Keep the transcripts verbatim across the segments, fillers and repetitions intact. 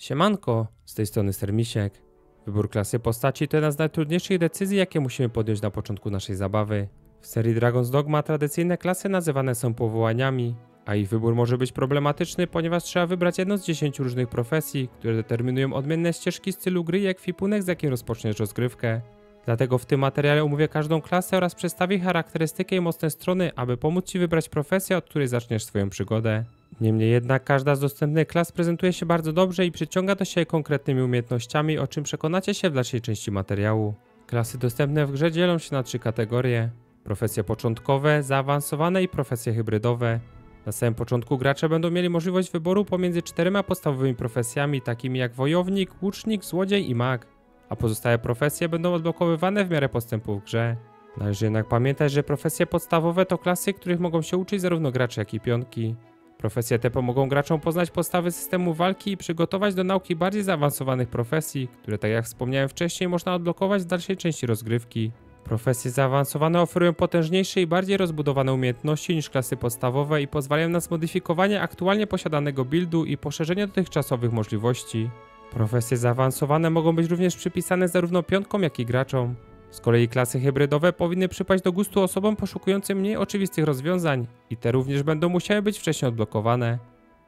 Siemanko, z tej strony SirMisiek. Wybór klasy postaci to jedna z najtrudniejszych decyzji, jakie musimy podjąć na początku naszej zabawy. W serii Dragon's Dogma tradycyjne klasy nazywane są powołaniami, a ich wybór może być problematyczny, ponieważ trzeba wybrać jedną z dziesięciu różnych profesji, które determinują odmienne ścieżki stylu gry i ekwipunek, z jakim rozpoczniesz rozgrywkę. Dlatego w tym materiale omówię każdą klasę oraz przedstawię charakterystykę i mocne strony, aby pomóc Ci wybrać profesję, od której zaczniesz swoją przygodę. Niemniej jednak każda z dostępnych klas prezentuje się bardzo dobrze i przyciąga do siebie konkretnymi umiejętnościami, o czym przekonacie się w dalszej części materiału. Klasy dostępne w grze dzielą się na trzy kategorie: profesje początkowe, zaawansowane i profesje hybrydowe. Na samym początku gracze będą mieli możliwość wyboru pomiędzy czterema podstawowymi profesjami, takimi jak wojownik, łucznik, złodziej i mag, a pozostałe profesje będą odblokowywane w miarę postępu w grze. Należy jednak pamiętać, że profesje podstawowe to klasy, których mogą się uczyć zarówno gracze, jak i pionki. Profesje te pomogą graczom poznać podstawy systemu walki i przygotować do nauki bardziej zaawansowanych profesji, które, tak jak wspomniałem wcześniej, można odblokować w dalszej części rozgrywki. Profesje zaawansowane oferują potężniejsze i bardziej rozbudowane umiejętności niż klasy podstawowe i pozwalają na zmodyfikowanie aktualnie posiadanego buildu i poszerzenie dotychczasowych możliwości. Profesje zaawansowane mogą być również przypisane zarówno pionkom, jak i graczom. Z kolei klasy hybrydowe powinny przypaść do gustu osobom poszukującym mniej oczywistych rozwiązań i te również będą musiały być wcześniej odblokowane.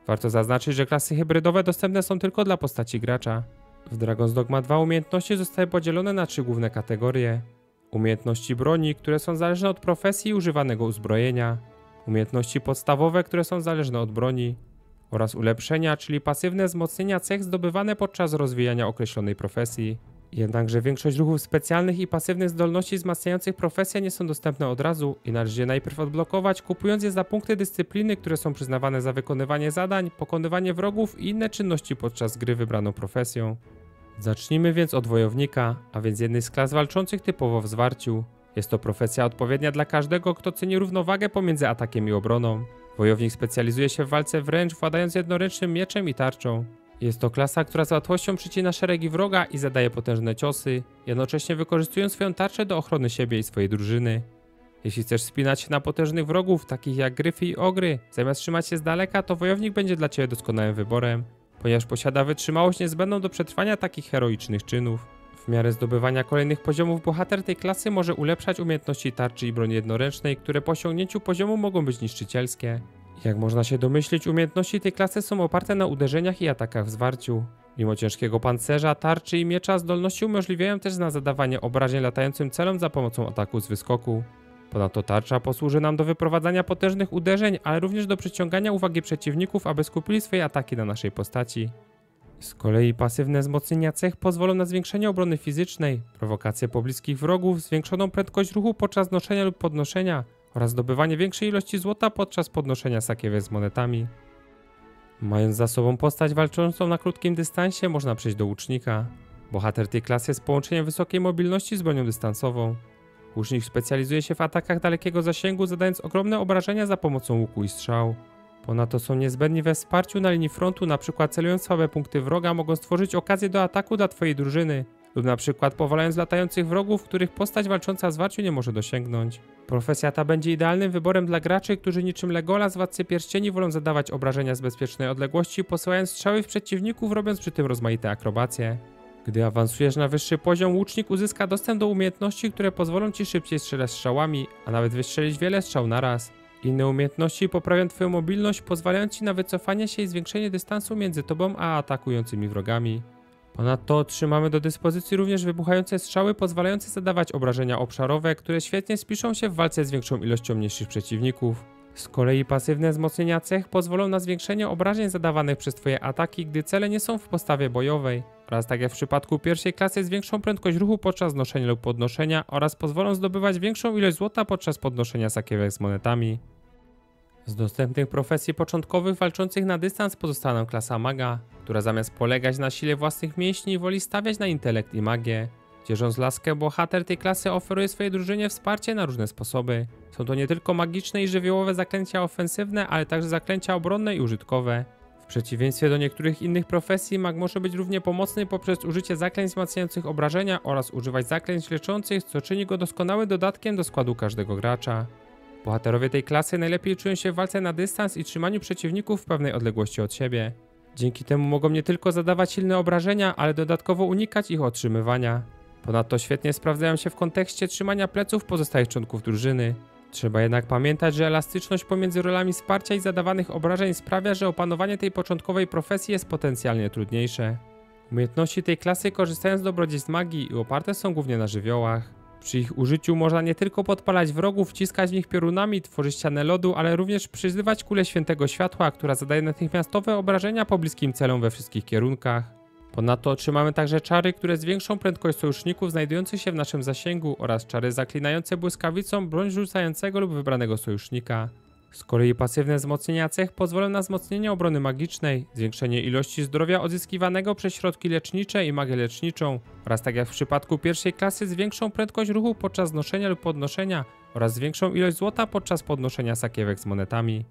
Warto zaznaczyć, że klasy hybrydowe dostępne są tylko dla postaci gracza. W Dragon's Dogma dwa umiejętności zostały podzielone na trzy główne kategorie: umiejętności broni, które są zależne od profesji i używanego uzbrojenia, umiejętności podstawowe, które są zależne od broni, oraz ulepszenia, czyli pasywne wzmocnienia cech zdobywane podczas rozwijania określonej profesji. Jednakże większość ruchów specjalnych i pasywnych zdolności wzmacniających profesję nie są dostępne od razu i należy je najpierw odblokować, kupując je za punkty dyscypliny, które są przyznawane za wykonywanie zadań, pokonywanie wrogów i inne czynności podczas gry wybraną profesją. Zacznijmy więc od wojownika, a więc jednej z klas walczących typowo w zwarciu. Jest to profesja odpowiednia dla każdego, kto ceni równowagę pomiędzy atakiem i obroną. Wojownik specjalizuje się w walce wręcz, władając jednoręcznym mieczem i tarczą. Jest to klasa, która z łatwością przycina szeregi wroga i zadaje potężne ciosy, jednocześnie wykorzystując swoją tarczę do ochrony siebie i swojej drużyny. Jeśli chcesz spinać się na potężnych wrogów, takich jak gryfy i ogry, zamiast trzymać się z daleka, to wojownik będzie dla Ciebie doskonałym wyborem, ponieważ posiada wytrzymałość niezbędną do przetrwania takich heroicznych czynów. W miarę zdobywania kolejnych poziomów bohater tej klasy może ulepszać umiejętności tarczy i broni jednoręcznej, które po osiągnięciu poziomu mogą być niszczycielskie. Jak można się domyślić, umiejętności tej klasy są oparte na uderzeniach i atakach w zwarciu. Mimo ciężkiego pancerza, tarczy i miecza zdolności umożliwiają też na zadawanie obrażeń latającym celom za pomocą ataku z wyskoku. Ponadto tarcza posłuży nam do wyprowadzania potężnych uderzeń, ale również do przyciągania uwagi przeciwników, aby skupili swoje ataki na naszej postaci. Z kolei pasywne wzmocnienia cech pozwolą na zwiększenie obrony fizycznej, prowokację pobliskich wrogów, zwiększoną prędkość ruchu podczas noszenia lub podnoszenia oraz zdobywanie większej ilości złota podczas podnoszenia sakiewek z monetami. Mając za sobą postać walczącą na krótkim dystansie, można przejść do łucznika. Bohater tej klasy jest połączeniem wysokiej mobilności z bronią dystansową. Łucznik specjalizuje się w atakach dalekiego zasięgu, zadając ogromne obrażenia za pomocą łuku i strzał. Ponadto są niezbędni we wsparciu na linii frontu, np. celując słabe punkty wroga mogą stworzyć okazję do ataku dla Twojej drużyny lub np. powalając latających wrogów, których postać walcząca w zwarciu nie może dosięgnąć. Profesja ta będzie idealnym wyborem dla graczy, którzy niczym Legolas z Władcy Pierścieni wolą zadawać obrażenia z bezpiecznej odległości, posyłając strzały w przeciwników, robiąc przy tym rozmaite akrobacje. Gdy awansujesz na wyższy poziom, łucznik uzyska dostęp do umiejętności, które pozwolą Ci szybciej strzelać strzałami, a nawet wystrzelić wiele strzał naraz. Inne umiejętności poprawią Twoją mobilność, pozwalając Ci na wycofanie się i zwiększenie dystansu między Tobą a atakującymi wrogami. Ponadto otrzymamy do dyspozycji również wybuchające strzały pozwalające zadawać obrażenia obszarowe, które świetnie spiszą się w walce z większą ilością mniejszych przeciwników. Z kolei pasywne wzmocnienia cech pozwolą na zwiększenie obrażeń zadawanych przez Twoje ataki, gdy cele nie są w postawie bojowej, oraz tak jak w przypadku pierwszej klasy zwiększą prędkość ruchu podczas noszenia lub podnoszenia oraz pozwolą zdobywać większą ilość złota podczas podnoszenia sakiewek z monetami. Z dostępnych profesji początkowych walczących na dystans pozostała nam klasa maga, która zamiast polegać na sile własnych mięśni woli stawiać na intelekt i magię. Dzierżąc laskę, bohater tej klasy oferuje swojej drużynie wsparcie na różne sposoby. Są to nie tylko magiczne i żywiołowe zaklęcia ofensywne, ale także zaklęcia obronne i użytkowe. W przeciwieństwie do niektórych innych profesji mag może być równie pomocny poprzez użycie zaklęć wzmacniających obrażenia oraz używać zaklęć leczących, co czyni go doskonałym dodatkiem do składu każdego gracza. Bohaterowie tej klasy najlepiej czują się w walce na dystans i trzymaniu przeciwników w pewnej odległości od siebie. Dzięki temu mogą nie tylko zadawać silne obrażenia, ale dodatkowo unikać ich otrzymywania. Ponadto świetnie sprawdzają się w kontekście trzymania pleców pozostałych członków drużyny. Trzeba jednak pamiętać, że elastyczność pomiędzy rolami wsparcia i zadawanych obrażeń sprawia, że opanowanie tej początkowej profesji jest potencjalnie trudniejsze. Umiejętności tej klasy korzystają z dobrodziejstw magii i oparte są głównie na żywiołach. Przy ich użyciu można nie tylko podpalać wrogów, wciskać w nich piorunami, tworzyć ścianę lodu, ale również przyzywać kulę świętego światła, która zadaje natychmiastowe obrażenia pobliskim celom we wszystkich kierunkach. Ponadto otrzymamy także czary, które zwiększą prędkość sojuszników znajdujących się w naszym zasięgu oraz czary zaklinające błyskawicą broń rzucającego lub wybranego sojusznika. Z kolei pasywne wzmocnienia cech pozwolą na wzmocnienie obrony magicznej, zwiększenie ilości zdrowia odzyskiwanego przez środki lecznicze i magię leczniczą oraz, tak jak w przypadku pierwszej klasy, zwiększą prędkość ruchu podczas noszenia lub podnoszenia oraz zwiększą ilość złota podczas podnoszenia sakiewek z monetami.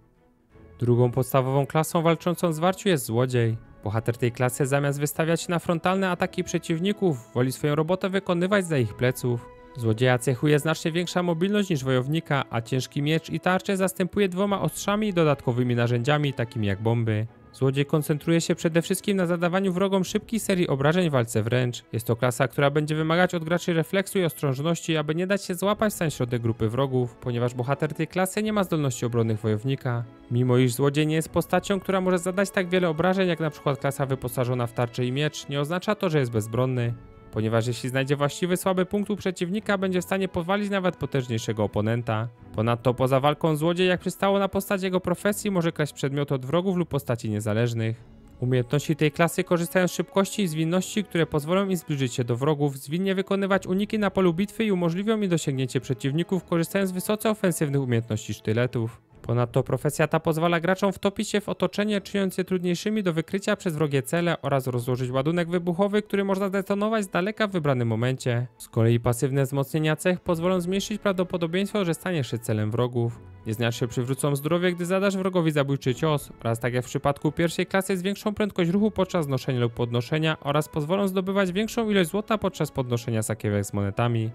Drugą podstawową klasą walczącą w zwarciu jest złodziej. Bohater tej klasy zamiast wystawiać się na frontalne ataki przeciwników, woli swoją robotę wykonywać za ich pleców. Złodzieja cechuje znacznie większa mobilność niż wojownika, a ciężki miecz i tarczę zastępuje dwoma ostrzami i dodatkowymi narzędziami, takimi jak bomby. Złodziej koncentruje się przede wszystkim na zadawaniu wrogom szybkiej serii obrażeń w walce wręcz. Jest to klasa, która będzie wymagać od graczy refleksu i ostrożności, aby nie dać się złapać w sam środek grupy wrogów, ponieważ bohater tej klasy nie ma zdolności obronnych wojownika. Mimo iż złodziej nie jest postacią, która może zadać tak wiele obrażeń jak np. klasa wyposażona w tarczę i miecz, nie oznacza to, że jest bezbronny. Ponieważ jeśli znajdzie właściwy słaby punkt u przeciwnika, będzie w stanie powalić nawet potężniejszego oponenta. Ponadto poza walką złodziej, jak przystało na postać jego profesji, może kraść przedmioty od wrogów lub postaci niezależnych. Umiejętności tej klasy korzystają z szybkości i zwinności, które pozwolą im zbliżyć się do wrogów, zwinnie wykonywać uniki na polu bitwy i umożliwią im dosięgnięcie przeciwników, korzystając z wysoce ofensywnych umiejętności sztyletów. Ponadto profesja ta pozwala graczom wtopić się w otoczenie, czyniąc je trudniejszymi do wykrycia przez wrogie cele oraz rozłożyć ładunek wybuchowy, który można zdetonować z daleka w wybranym momencie. Z kolei pasywne wzmocnienia cech pozwolą zmniejszyć prawdopodobieństwo, że staniesz się celem wrogów. Nieznacznie przywrócą zdrowie, gdy zadasz wrogowi zabójczy cios oraz, tak jak w przypadku pierwszej klasy, zwiększą prędkość ruchu podczas noszenia lub podnoszenia oraz pozwolą zdobywać większą ilość złota podczas podnoszenia sakiewek z monetami.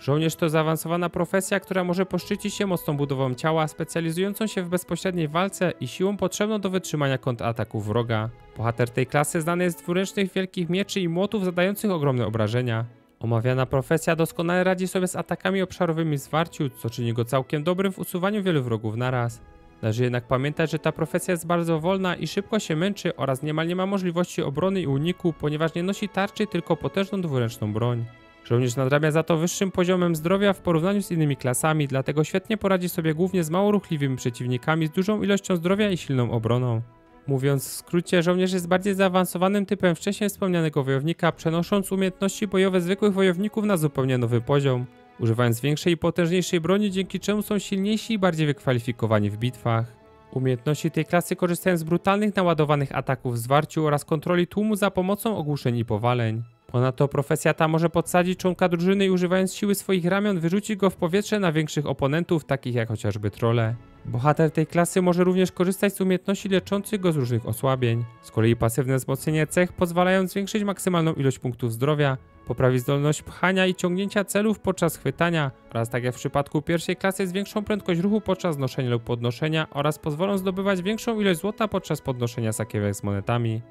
Żołnierz to zaawansowana profesja, która może poszczycić się mocną budową ciała, specjalizującą się w bezpośredniej walce i siłą potrzebną do wytrzymania kontrataków wroga. Bohater tej klasy znany jest z dwuręcznych wielkich mieczy i młotów zadających ogromne obrażenia. Omawiana profesja doskonale radzi sobie z atakami obszarowymi w zwarciu, co czyni go całkiem dobrym w usuwaniu wielu wrogów naraz. Należy jednak pamiętać, że ta profesja jest bardzo wolna i szybko się męczy oraz niemal nie ma możliwości obrony i uniku, ponieważ nie nosi tarczy, tylko potężną dwuręczną broń. Żołnierz nadrabia za to wyższym poziomem zdrowia w porównaniu z innymi klasami, dlatego świetnie poradzi sobie głównie z mało ruchliwymi przeciwnikami z dużą ilością zdrowia i silną obroną. Mówiąc w skrócie, żołnierz jest bardziej zaawansowanym typem wcześniej wspomnianego wojownika, przenosząc umiejętności bojowe zwykłych wojowników na zupełnie nowy poziom, używając większej i potężniejszej broni, dzięki czemu są silniejsi i bardziej wykwalifikowani w bitwach. Umiejętności tej klasy korzystają z brutalnych, naładowanych ataków w zwarciu oraz kontroli tłumu za pomocą ogłuszeń i powaleń. Ponadto profesja ta może podsadzić członka drużyny i używając siły swoich ramion wyrzucić go w powietrze na większych oponentów, takich jak chociażby trolle. Bohater tej klasy może również korzystać z umiejętności leczących go z różnych osłabień. Z kolei pasywne wzmocnienie cech pozwalają zwiększyć maksymalną ilość punktów zdrowia, poprawić zdolność pchania i ciągnięcia celów podczas chwytania oraz, tak jak w przypadku pierwszej klasy, zwiększą prędkość ruchu podczas noszenia lub podnoszenia oraz pozwolą zdobywać większą ilość złota podczas podnoszenia sakiewek z monetami.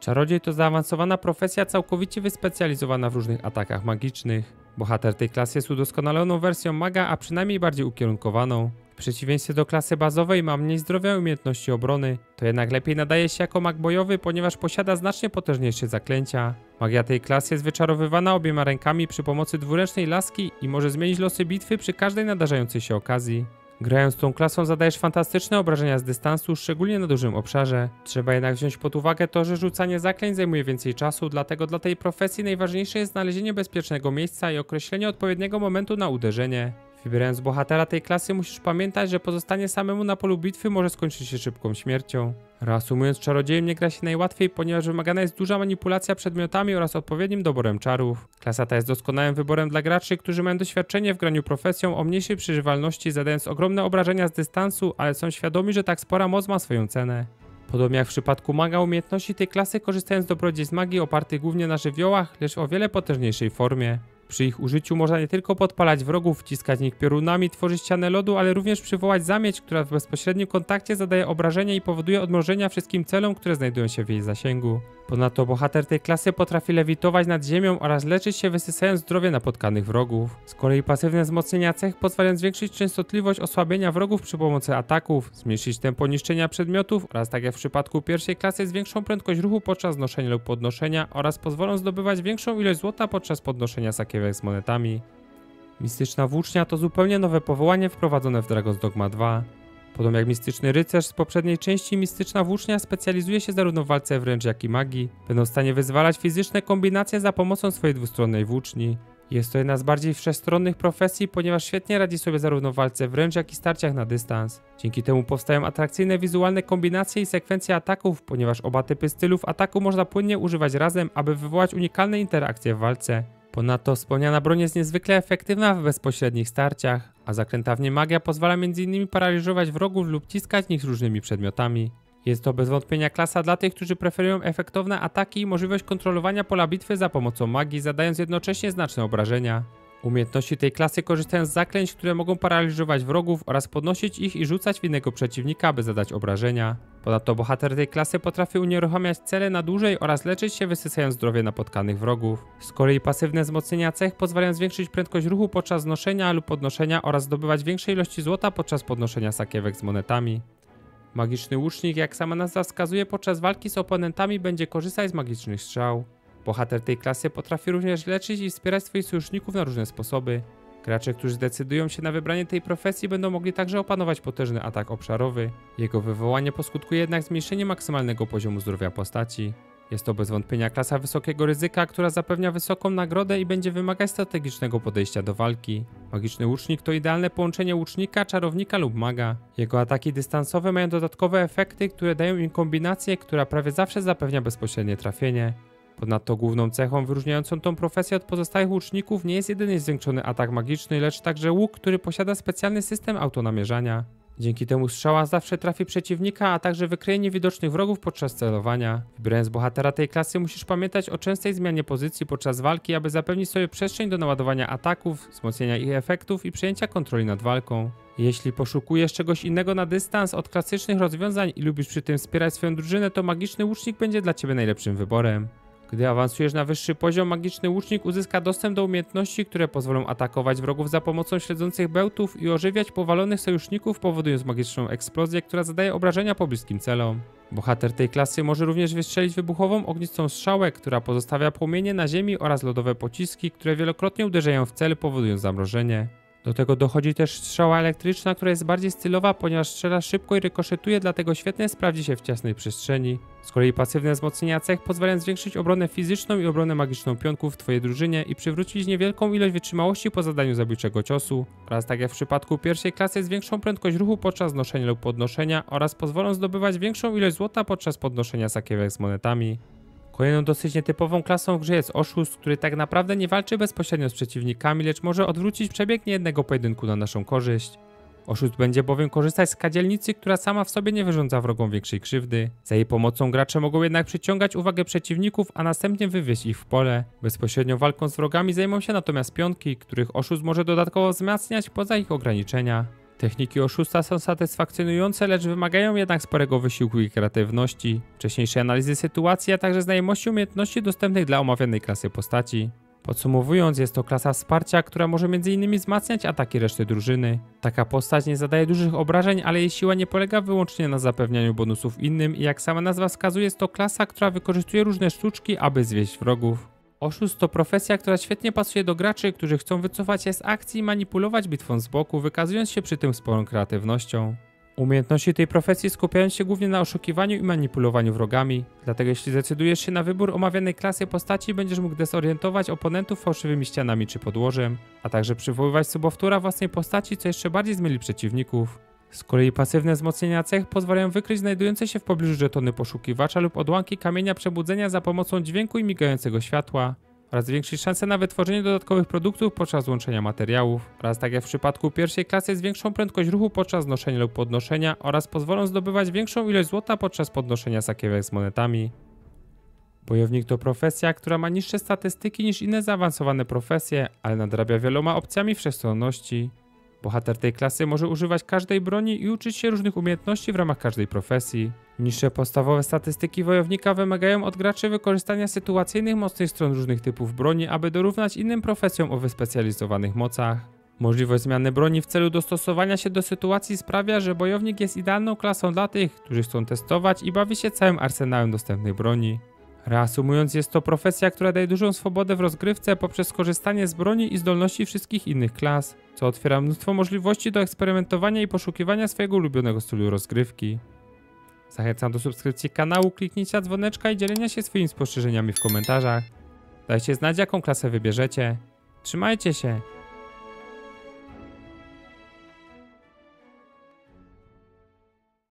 Czarodziej to zaawansowana profesja całkowicie wyspecjalizowana w różnych atakach magicznych. Bohater tej klasy jest udoskonaloną wersją maga, a przynajmniej bardziej ukierunkowaną. W przeciwieństwie do klasy bazowej ma mniej zdrowia i umiejętności obrony, to jednak lepiej nadaje się jako mag bojowy, ponieważ posiada znacznie potężniejsze zaklęcia. Magia tej klasy jest wyczarowywana obiema rękami przy pomocy dwuręcznej laski i może zmienić losy bitwy przy każdej nadarzającej się okazji. Grając tą klasą zadajesz fantastyczne obrażenia z dystansu, szczególnie na dużym obszarze. Trzeba jednak wziąć pod uwagę to, że rzucanie zaklęć zajmuje więcej czasu, dlatego dla tej profesji najważniejsze jest znalezienie bezpiecznego miejsca i określenie odpowiedniego momentu na uderzenie. Wybierając bohatera tej klasy musisz pamiętać, że pozostanie samemu na polu bitwy może skończyć się szybką śmiercią. Reasumując, czarodziejem nie gra się najłatwiej, ponieważ wymagana jest duża manipulacja przedmiotami oraz odpowiednim doborem czarów. Klasa ta jest doskonałym wyborem dla graczy, którzy mają doświadczenie w graniu profesją o mniejszej przeżywalności, zadając ogromne obrażenia z dystansu, ale są świadomi, że tak spora moc ma swoją cenę. Podobnie jak w przypadku maga, umiejętności tej klasy korzystają z dobrodziejstw magii opartych głównie na żywiołach, lecz w o wiele potężniejszej formie. Przy ich użyciu można nie tylko podpalać wrogów, wciskać w nich piorunami, tworzyć ścianę lodu, ale również przywołać zamieć, która w bezpośrednim kontakcie zadaje obrażenia i powoduje odmrożenia wszystkim celom, które znajdują się w jej zasięgu. Ponadto bohater tej klasy potrafi lewitować nad ziemią oraz leczyć się, wysysając zdrowie napotkanych wrogów. Z kolei pasywne wzmocnienia cech pozwalają zwiększyć częstotliwość osłabienia wrogów przy pomocy ataków, zmniejszyć tempo niszczenia przedmiotów oraz, tak jak w przypadku pierwszej klasy, zwiększą prędkość ruchu podczas noszenia lub podnoszenia oraz pozwolą zdobywać większą ilość złota podczas podnoszenia sakiewek z monetami. Mistyczna włócznia to zupełnie nowe powołanie wprowadzone w Dragon's Dogma dwa. Podobnie jak mistyczny rycerz z poprzedniej części, mistyczna włócznia specjalizuje się zarówno w walce wręcz, jak i magii. Będąc w stanie wyzwalać fizyczne kombinacje za pomocą swojej dwustronnej włóczni. Jest to jedna z bardziej wszechstronnych profesji, ponieważ świetnie radzi sobie zarówno w walce wręcz, jak i starciach na dystans. Dzięki temu powstają atrakcyjne wizualne kombinacje i sekwencje ataków, ponieważ oba typy stylów ataku można płynnie używać razem, aby wywołać unikalne interakcje w walce. Ponadto wspomniana broń jest niezwykle efektywna w bezpośrednich starciach, a zaklęta w niej magia pozwala między innymi paraliżować wrogów lub ciskać nich różnymi przedmiotami. Jest to bez wątpienia klasa dla tych, którzy preferują efektowne ataki i możliwość kontrolowania pola bitwy za pomocą magii, zadając jednocześnie znaczne obrażenia. Umiejętności tej klasy korzystają z zaklęć, które mogą paraliżować wrogów oraz podnosić ich i rzucać w innego przeciwnika, by zadać obrażenia. Ponadto bohater tej klasy potrafi unieruchamiać cele na dłużej oraz leczyć się, wysysając zdrowie napotkanych wrogów. Z kolei pasywne wzmocnienia cech pozwalają zwiększyć prędkość ruchu podczas noszenia lub podnoszenia oraz zdobywać większej ilości złota podczas podnoszenia sakiewek z monetami. Magiczny łucznik, jak sama nazwa wskazuje, podczas walki z oponentami będzie korzystać z magicznych strzał. Bohater tej klasy potrafi również leczyć i wspierać swoich sojuszników na różne sposoby. Gracze, którzy zdecydują się na wybranie tej profesji, będą mogli także opanować potężny atak obszarowy. Jego wywołanie poskutkuje jednak zmniejszeniem maksymalnego poziomu zdrowia postaci. Jest to bez wątpienia klasa wysokiego ryzyka, która zapewnia wysoką nagrodę i będzie wymagać strategicznego podejścia do walki. Magiczny łucznik to idealne połączenie łucznika, czarownika lub maga. Jego ataki dystansowe mają dodatkowe efekty, które dają im kombinację, która prawie zawsze zapewnia bezpośrednie trafienie. Ponadto główną cechą wyróżniającą tą profesję od pozostałych łuczników nie jest jedynie zwiększony atak magiczny, lecz także łuk, który posiada specjalny system autonamierzania. Dzięki temu strzała zawsze trafi przeciwnika, a także wykryje niewidocznych wrogów podczas celowania. Wybierając bohatera tej klasy, musisz pamiętać o częstej zmianie pozycji podczas walki, aby zapewnić sobie przestrzeń do naładowania ataków, wzmocnienia ich efektów i przejęcia kontroli nad walką. Jeśli poszukujesz czegoś innego na dystans od klasycznych rozwiązań i lubisz przy tym wspierać swoją drużynę, to magiczny łucznik będzie dla ciebie najlepszym wyborem. Gdy awansujesz na wyższy poziom, magiczny łucznik uzyska dostęp do umiejętności, które pozwolą atakować wrogów za pomocą śledzących bełtów i ożywiać powalonych sojuszników, powodując magiczną eksplozję, która zadaje obrażenia pobliskim celom. Bohater tej klasy może również wystrzelić wybuchową ognistą strzałę, która pozostawia płomienie na ziemi oraz lodowe pociski, które wielokrotnie uderzają w cel, powodując zamrożenie. Do tego dochodzi też strzała elektryczna, która jest bardziej stylowa, ponieważ strzela szybko i rykoszetuje, dlatego świetnie sprawdzi się w ciasnej przestrzeni. Z kolei pasywne wzmocnienia cech pozwalają zwiększyć obronę fizyczną i obronę magiczną pionków w twojej drużynie i przywrócić niewielką ilość wytrzymałości po zadaniu zabójczego ciosu. Oraz tak jak w przypadku pierwszej klasy zwiększą prędkość ruchu podczas noszenia lub podnoszenia oraz pozwolą zdobywać większą ilość złota podczas podnoszenia sakiewek z monetami. Kolejną dosyć nietypową klasą w grze jest oszust, który tak naprawdę nie walczy bezpośrednio z przeciwnikami, lecz może odwrócić przebieg niejednego pojedynku na naszą korzyść. Oszust będzie bowiem korzystać z kadzielnicy, która sama w sobie nie wyrządza wrogom większej krzywdy. Za jej pomocą gracze mogą jednak przyciągać uwagę przeciwników, a następnie wywieźć ich w pole. Bezpośrednią walką z wrogami zajmą się natomiast pionki, których oszust może dodatkowo wzmacniać poza ich ograniczenia. Techniki oszusta są satysfakcjonujące, lecz wymagają jednak sporego wysiłku i kreatywności, wcześniejszej analizy sytuacji, a także znajomości umiejętności dostępnych dla omawianej klasy postaci. Podsumowując, jest to klasa wsparcia, która może między innymi wzmacniać ataki reszty drużyny. Taka postać nie zadaje dużych obrażeń, ale jej siła nie polega wyłącznie na zapewnianiu bonusów innym i jak sama nazwa wskazuje, jest to klasa, która wykorzystuje różne sztuczki, aby zwieść wrogów. Oszust to profesja, która świetnie pasuje do graczy, którzy chcą wycofać się z akcji i manipulować bitwą z boku, wykazując się przy tym sporą kreatywnością. Umiejętności tej profesji skupiają się głównie na oszukiwaniu i manipulowaniu wrogami, dlatego jeśli zdecydujesz się na wybór omawianej klasy postaci, będziesz mógł dezorientować oponentów fałszywymi ścianami czy podłożem, a także przywoływać sobowtóra własnej postaci, co jeszcze bardziej zmyli przeciwników. Z kolei pasywne wzmocnienia cech pozwalają wykryć znajdujące się w pobliżu żetony poszukiwacza lub odłamki kamienia przebudzenia za pomocą dźwięku i migającego światła oraz zwiększyć szanse na wytworzenie dodatkowych produktów podczas łączenia materiałów oraz tak jak w przypadku pierwszej klasy zwiększą prędkość ruchu podczas noszenia lub podnoszenia oraz pozwolą zdobywać większą ilość złota podczas podnoszenia sakiewek z monetami. Bojownik to profesja, która ma niższe statystyki niż inne zaawansowane profesje, ale nadrabia wieloma opcjami wszechstronności. Bohater tej klasy może używać każdej broni i uczyć się różnych umiejętności w ramach każdej profesji. Niższe podstawowe statystyki wojownika wymagają od graczy wykorzystania sytuacyjnych mocnych stron różnych typów broni, aby dorównać innym profesjom o wyspecjalizowanych mocach. Możliwość zmiany broni w celu dostosowania się do sytuacji sprawia, że bojownik jest idealną klasą dla tych, którzy chcą testować i bawić się całym arsenałem dostępnych broni. Reasumując, jest to profesja, która daje dużą swobodę w rozgrywce poprzez korzystanie z broni i zdolności wszystkich innych klas, co otwiera mnóstwo możliwości do eksperymentowania i poszukiwania swojego ulubionego stylu rozgrywki. Zachęcam do subskrypcji kanału, kliknięcia dzwoneczka i dzielenia się swoimi spostrzeżeniami w komentarzach. Dajcie znać, jaką klasę wybierzecie. Trzymajcie się!